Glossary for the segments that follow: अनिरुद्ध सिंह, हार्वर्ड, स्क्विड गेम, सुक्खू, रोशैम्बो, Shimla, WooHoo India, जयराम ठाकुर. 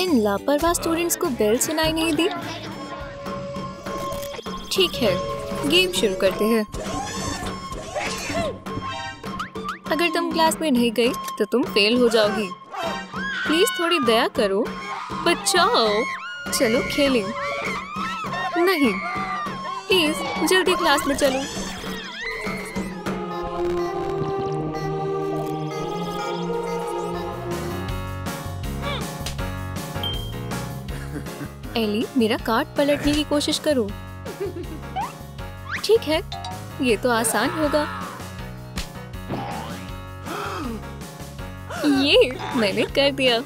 इन लापरवाह स्टूडेंट्स को बेल सुनाई नहीं दी। ठीक है, गेम शुरू करते हैं। अगर तुम क्लास में नहीं गई तो तुम फेल हो जाओगी। प्लीज थोड़ी दया करो, बचाओ। चलो खेलें। नहीं, प्लीज जल्दी क्लास में चलो। एली, मेरा कार्ड पलटने की कोशिश करो। ठीक है, ये तो आसान होगा। ये मैंने कर दिया।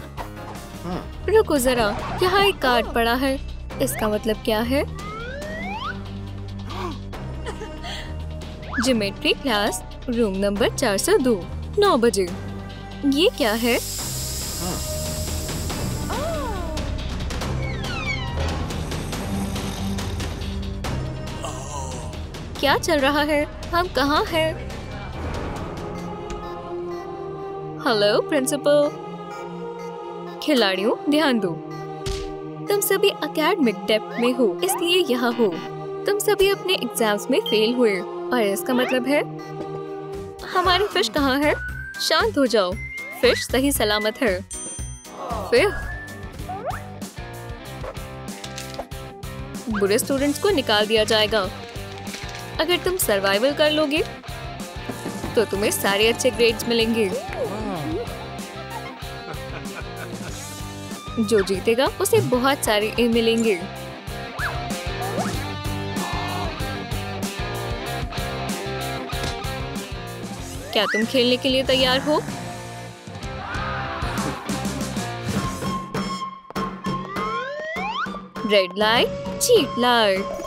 रुको जरा, यहाँ एक कार्ड पड़ा है। इसका मतलब क्या है? ज्योमेट्री क्लास, रूम नंबर 402, 9 बजे। ये क्या है? क्या चल रहा है? हम कहाँ हैं? Hello principal. खिलाड़ियों ध्यान दो, तुम सभी एकेडमिक डेप्थ में हो, इसलिए यहाँ हो। तुम सभी अपने एग्जाम्स में फेल हुए और इसका मतलब है हमारी फिश कहाँ है? शांत हो जाओ, फिश सही सलामत है। फिर बुरे स्टूडेंट्स को निकाल दिया जाएगा। अगर तुम सर्वाइवल कर लोगे तो तुम्हें सारे अच्छे ग्रेड्स मिलेंगे। जो जीतेगा उसे बहुत सारे ए मिलेंगे। क्या तुम खेलने के लिए तैयार हो? Red light, cheat light.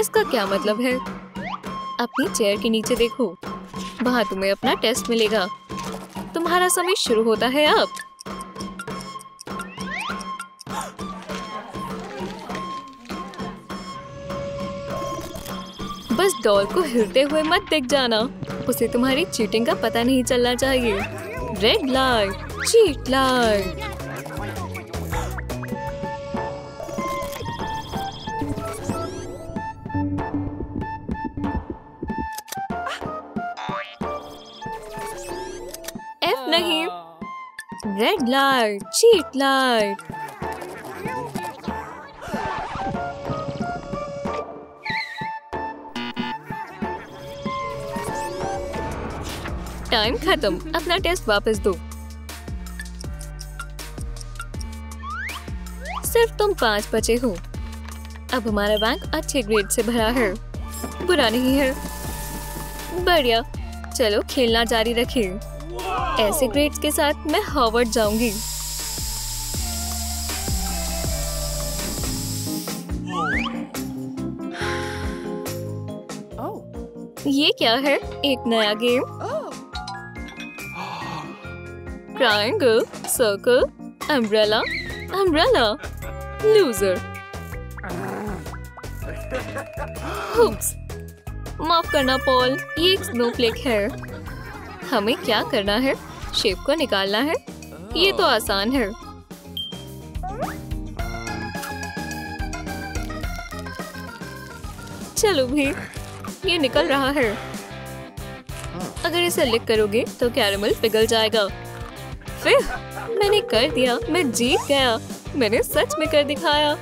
इसका क्या मतलब है? अपनी चेयर के नीचे देखो, वहाँ तुम्हें अपना टेस्ट मिलेगा। तुम्हारा समय शुरू होता है अब। बस डॉल को हिलते हुए मत देख जाना, उसे तुम्हारी चीटिंग का पता नहीं चलना चाहिए। Red light, cheat light. Red light, cheat light. Time खत्म, अपना टेस्ट वापस दो। सिर्फ तुम 5 बचे हो। अब हमारा बैंक अच्छे ग्रेड से भरा है। बुरा नहीं है, बढ़िया। चलो खेलना जारी रखें। ऐसे ग्रेड्स के साथ मैं हार्वर्ड जाऊंगी। ये क्या है? एक नया game. Triangle, circle, umbrella, umbrella, loser, hooks. माफ करना पॉल, ये एक स्नोफ्लेक है। हमें क्या करना है? शेप को निकालना है। ये तो आसान है। चलो भी, ये निकल रहा है। अगर इसे लिक करोगे तो कैरमल पिघल जाएगा। फिर मैंने कर दिया, मैं जीत गया। मैंने सच में कर दिखाया।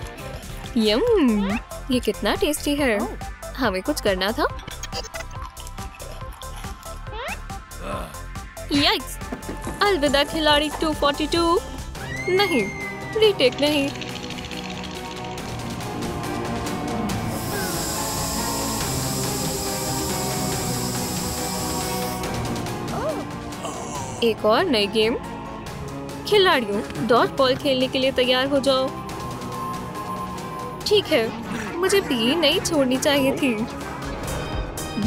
यम, ये कितना टेस्टी है। हमें कुछ करना था। यक्स! अलविदा खिलाड़ी 242। नहीं, रीटेक नहीं। एक और नई गेम। खिलाड़ियों डॉट बॉल खेलने के लिए तैयार हो जाओ। ठीक है, मुझे भी नहीं छोड़नी चाहिए थी।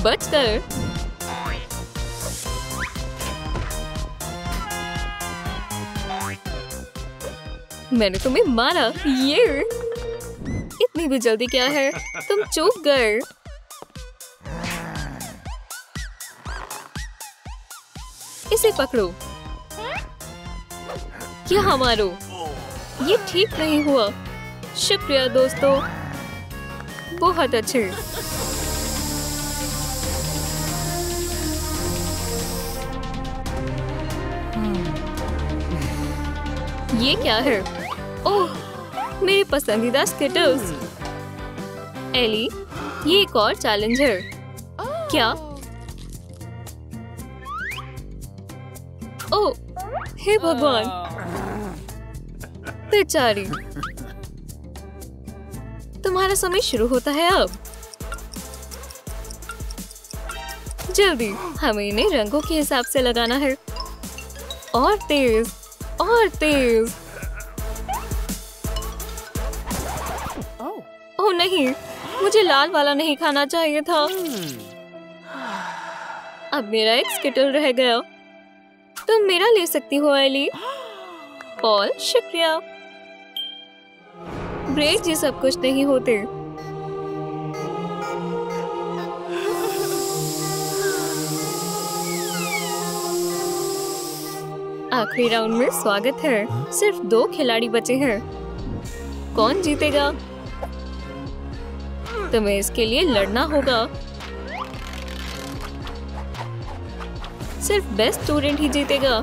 बचकर मैंने तुम्हें मारा। ये इतनी भी जल्दी क्या है? तुम चूक गए। इसे पकड़ो। क्या हमारो, ये ठीक नहीं हुआ। शुक्रिया दोस्तों, बहुत अच्छे। ये क्या है? ओह, मेरे पसंदीदा स्किटल्स। एली, ये एक और चैलेंज है क्या? ओह, हे भगवान, बेचारी। तुम्हारा समय शुरू होता है अब। जल्दी, हमें इन्हें रंगों के हिसाब से लगाना है। और तेज, और तेज। ओह नहीं, मुझे लाल वाला नहीं खाना चाहिए था। अब मेरा एक स्किटल रह गया। तुम मेरा ले सकती हो एली। पॉल, शुक्रिया। ब्रेड, ये सब कुछ नहीं होते। आखिरी राउंड में स्वागत है। सिर्फ 2 खिलाड़ी बचे हैं। कौन जीतेगा? तुम्हें इसके लिए लड़ना होगा। सिर्फ बेस्ट स्टूडेंट ही जीतेगा।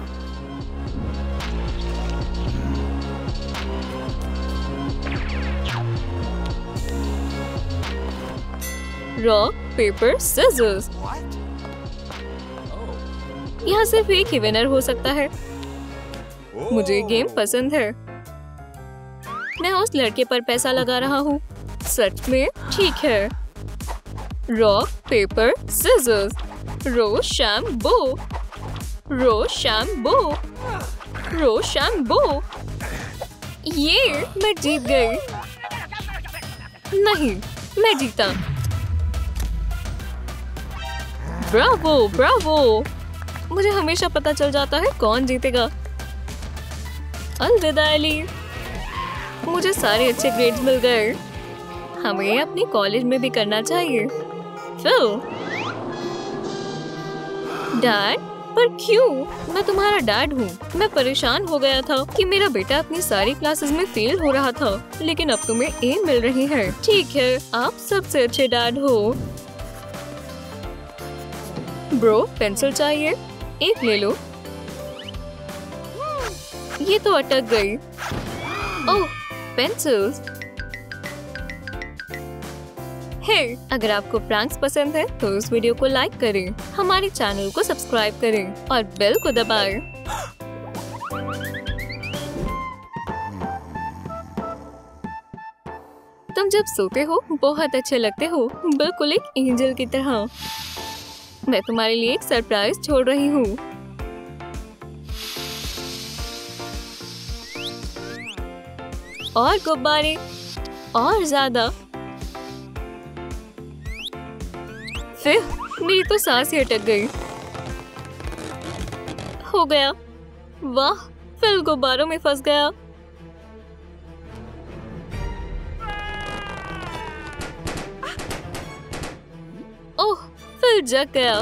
Rock paper scissors. यहाँ सिर्फ एक ही विनर हो सकता है। मुझे गेम पसंद है। मैं उस लड़के पर पैसा लगा रहा हूँ। सच में? ठीक है। Rock paper scissors. रोशैम्बो, रोशैम्बो, रोशैम्बो। ये मैं जीत गई। नहीं, मैं जीता। Bravo, bravo. मुझे हमेशा पता चल जाता है कौन जीतेगा। अलविदा एली, मुझे सारे अच्छे ग्रेड्स मिल गए। हमें अपने कॉलेज में भी करना चाहिए। फिल, डैड, पर क्यों? मैं तुम्हारा डैड हूँ। मैं परेशान हो गया था कि मेरा बेटा अपनी सारी क्लासेस में फेल हो रहा था, लेकिन अब तुम्हें ए मिल रही है। ठीक है, आप सबसे अच्छे डैड हो। ब्रो, पेंसिल चाहिए? एक ले लो। ये तो अटक गई। ओह, पेंसिल्स। हे, अगर आपको प्रैंक्स पसंद है तो इस वीडियो को लाइक करें, हमारे चैनल को सब्सक्राइब करें और बेल को दबाएं। तुम जब सोते हो बहुत अच्छे लगते हो, बिल्कुल एक एंजल की तरह। मैं तुम्हारे लिए एक सरप्राइज छोड़ रही हूँ। और गुब्बारे, और ज्यादा। फिर मेरी तो सांस ही अटक गई। हो गया। वाह, फिर गुब्बारों में फंस गया। ओह, जग गया।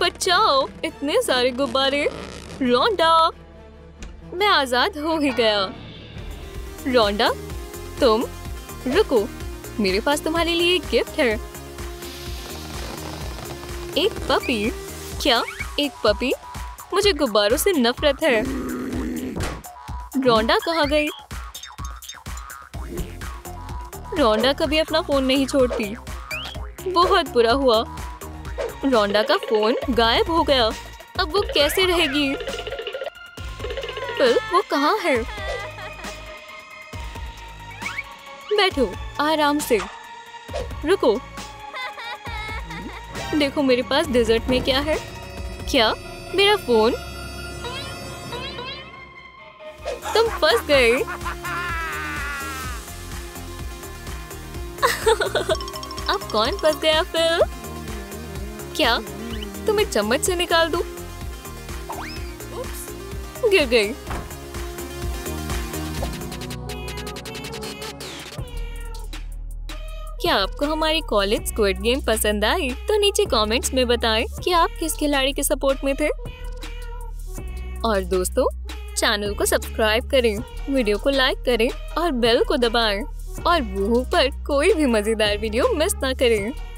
बचाओ, इतने सारे गुब्बारे। रोंडा, मैं आजाद हो ही गया। रोंडा, तुम रुको, मेरे पास तुम्हारे लिए एक गिफ्ट है। एक पपी। क्या, एक पपी? मुझे गुब्बारों से नफरत है। रोंडा कहाँ गई? रोंडा कभी अपना फोन नहीं छोड़ती। बहुत बुरा हुआ। रोंडा का फोन गायब हो गया। अब वो कैसे रहेगी? फिर वो कहाँ है? बैठो आराम से। रुको, देखो मेरे पास डेजर्ट में क्या है। क्या, मेरा फोन? तुम फंस गए। अब कौन फंस गया फिर? क्या, तुम्हें चम्मच से निकाल दूं? गिर गई। क्या आपको हमारी कॉलेज स्क्विड गेम पसंद आई? तो नीचे कमेंट्स में बताएं कि आप किस खिलाड़ी के सपोर्ट में थे। और दोस्तों, चैनल को सब्सक्राइब करें, वीडियो को लाइक करें और बेल को दबाएं और WooHoo पर कोई भी मजेदार वीडियो मिस ना करें।